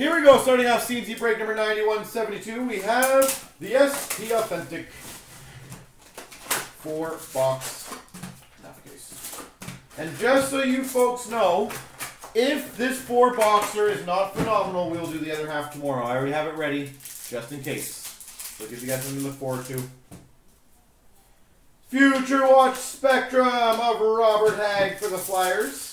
Here we go, starting off CNC break number 9172. We have the SP Authentic 4-box. Not the case. And just so you folks know, if this 4-boxer is not phenomenal, we'll do the other half tomorrow. I already have it ready, just in case. So give you guys something to look forward to. Future Watch Spectrum of Robert Hagg for the Flyers.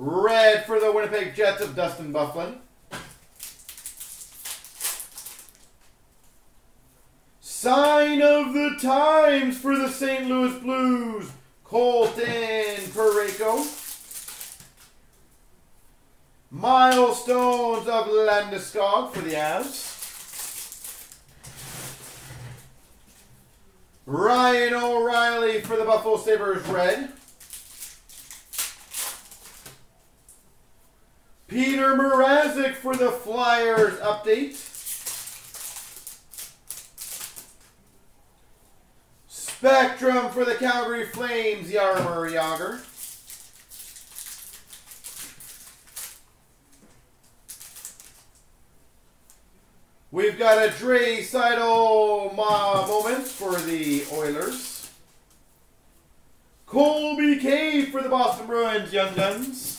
Red for the Winnipeg Jets of Dustin Byfuglien. Sign of the Times for the St. Louis Blues, Colton Parayko. Milestones of Landeskog for the Avs. Ryan O'Reilly for the Buffalo Sabres red. Petr Mrázek for the Flyers update. Spectrum for the Calgary Flames, Jaromir Jagr. We've got a Dre Seidel moment for the Oilers. Colby Cave for the Boston Bruins, Young Guns.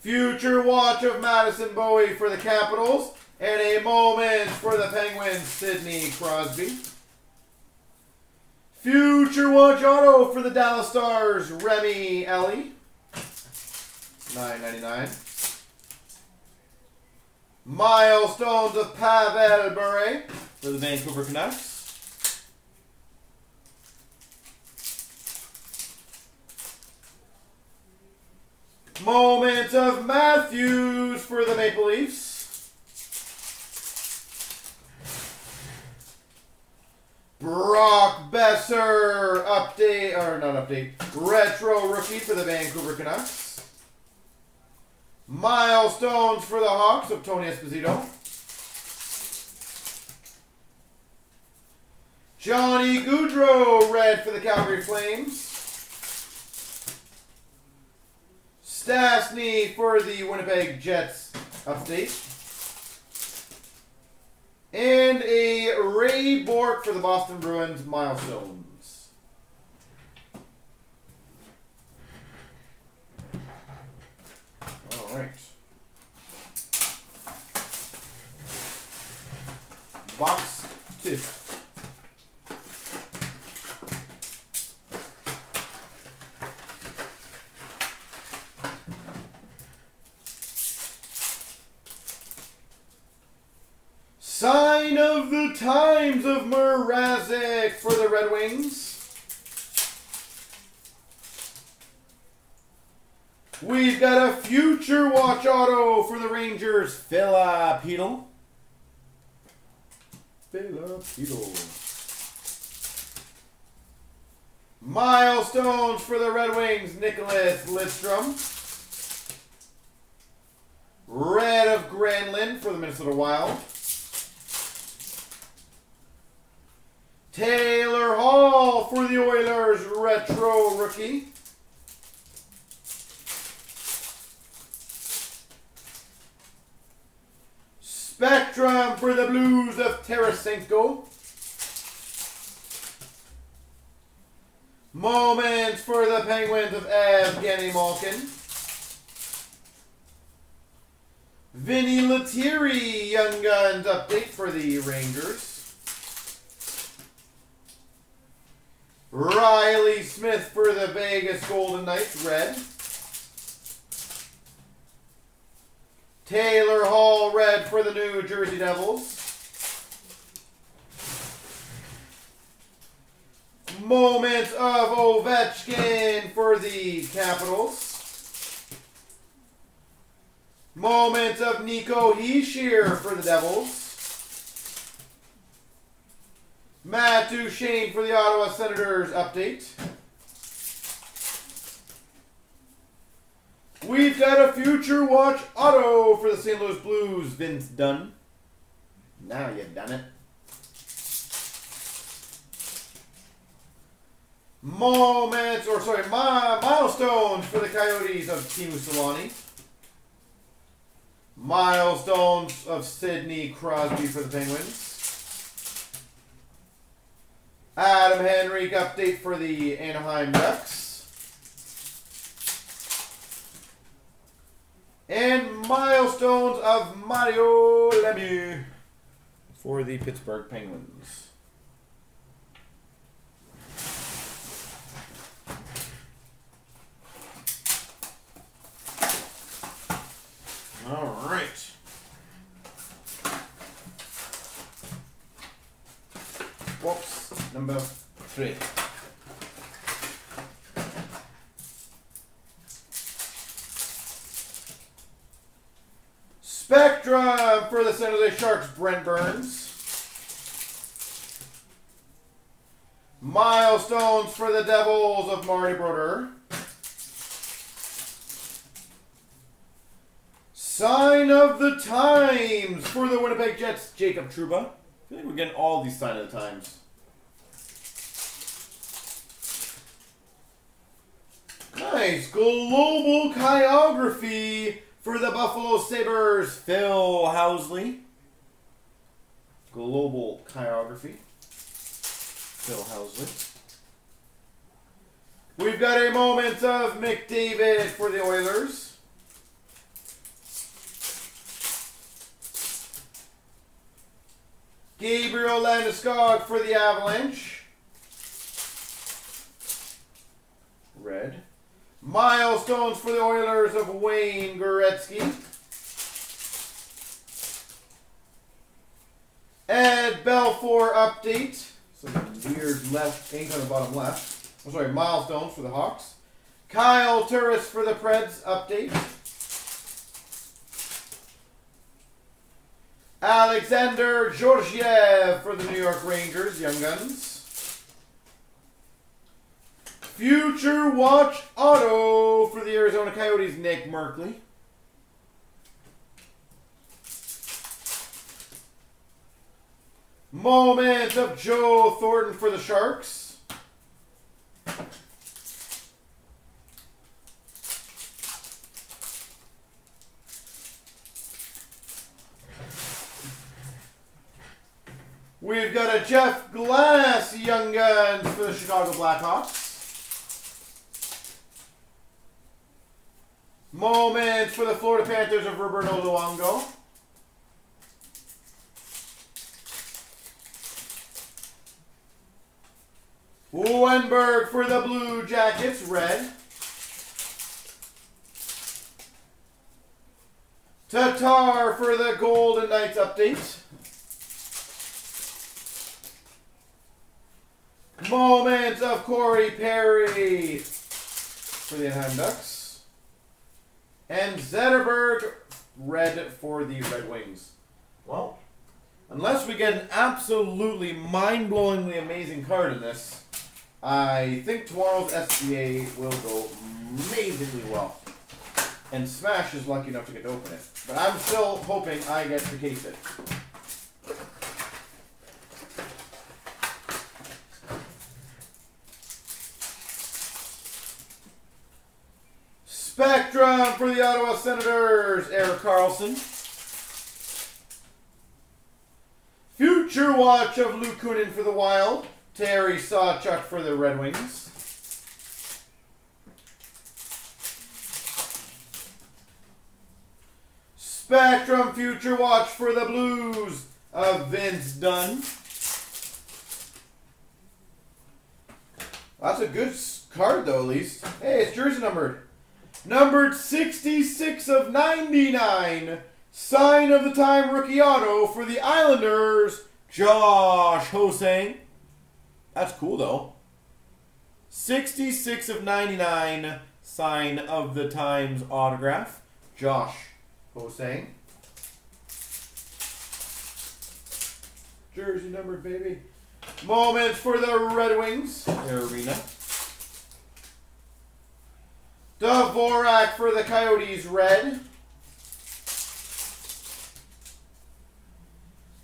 Future Watch of Madison Bowie for the Capitals. And a moment for the Penguins, Sidney Crosby. Future Watch Auto for the Dallas Stars, Remy Ellie. $9.99. Milestones of Pavel Bure for the Vancouver Canucks. Moments of Matthews for the Maple Leafs. Brock Besser retro rookie for the Vancouver Canucks. Milestones for the Hawks of Tony Esposito. Johnny Goudreau, red for the Calgary Flames. Stasny for the Winnipeg Jets update. And a Ray Bourque for the Boston Bruins milestone. Box 2. Sign of the Times of Mrázek for the Red Wings. We've got a Future Watch Auto for the Rangers, Fela Piedl. Milestones for the Red Wings, Nicholas Listrom. Red of Granlin for the Minnesota Wild. Taylor Hall for the Oilers, retro rookie. Spectrum for the Blues of Tarasenko. Moments for the Penguins of Evgeny Malkin. Vinnie Lettieri, Young Guns update for the Rangers. Riley Smith for the Vegas Golden Knights, red. Taylor Hall, red for the New Jersey Devils. Moments of Ovechkin for the Capitals. Moments of Nico Hischier for the Devils. Matthews for the Ottawa Senators update. We've got a Future Watch Auto for the St. Louis Blues, Vince Dunn. Now you've done it. milestones for the Coyotes of Teemu Selanne. Milestones of Sidney Crosby for the Penguins. Adam Henrique update for the Anaheim Ducks. And milestones of Mario Lemieux for the Pittsburgh Penguins. All right. Whoops, number 3. Spectrum for the San Jose Sharks, Brent Burns. Milestones for the Devils of Marty Brodeur. Sign of the Times for the Winnipeg Jets, Jacob Trouba. I feel like we're getting all these Sign of the Times. Nice. Global Choreography for the Buffalo Sabres, Phil Housley. Global Choreography, Phil Housley. We've got a Moments of McDavid for the Oilers. Gabriel Landeskog for the Avalanche. Red. Milestones for the Oilers of Wayne Gretzky. Ed Belfour update. Some weird left ink on the bottom left. I'm sorry, milestones for the Hawks. Kyle Turris for the Preds update. Alexander Georgiev for the New York Rangers, Young Guns. Future Watch Auto for the Arizona Coyotes, Nick Merkley. Moment of Joe Thornton for the Sharks. We've got a Jeff Glass Young Guns for the Chicago Blackhawks. Moments for the Florida Panthers of Roberto Luongo. Wenberg for the Blue Jackets, red. Tatar for the Golden Knights update. Moments of Corey Perry for the Anaheim Ducks. And Zetterberg, red for the Red Wings. Well, unless we get an absolutely mind-blowingly amazing card in this, I think tomorrow's SBA will go amazingly well. And Smash is lucky enough to get to open it. But I'm still hoping I get to case it. Spectrum for the Ottawa Senators, Eric Carlson. Future Watch of Luke Kunin for the Wild, Terry Sawchuk for the Red Wings. Spectrum Future Watch for the Blues of Vince Dunn. That's a good card though, at least. Hey, it's jersey numbered. Numbered 66 of 99, Sign of the Time rookie auto for the Islanders, Josh Hosang. That's cool, though. 66 of 99, Sign of the Times autograph, Josh Hosang. Jersey numbered, baby. Moments for the Red Wings, their arena. Dvorak for the Coyotes, red.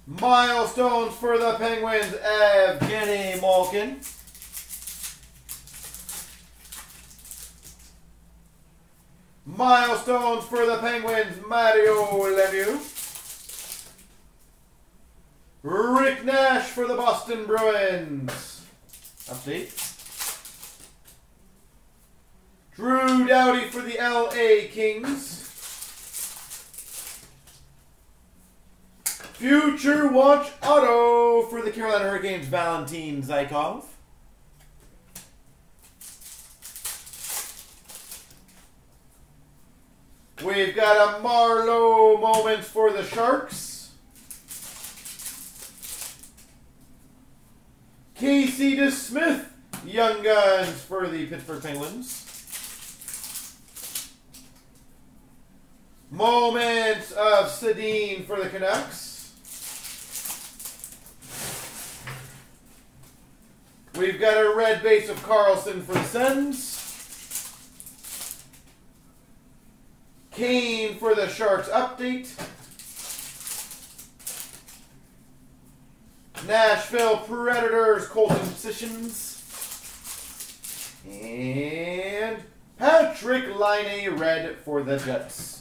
Milestones for the Penguins, Evgeny Malkin. Milestones for the Penguins, Mario Lemieux. Rick Nash for the Boston Bruins. Update. Drew Doughty for the LA Kings. Future Watch Auto for the Carolina Hurricanes, Valentin Zykov. We've got a Marleau moment for the Sharks. Casey DeSmith, Young Guns for the Pittsburgh Penguins. Moments of Sedin for the Canucks. We've got a red base of Carlson for the Sens. Kane for the Sharks update. Nashville Predators, Colton Positions. And Patrick Laine red for the Jets.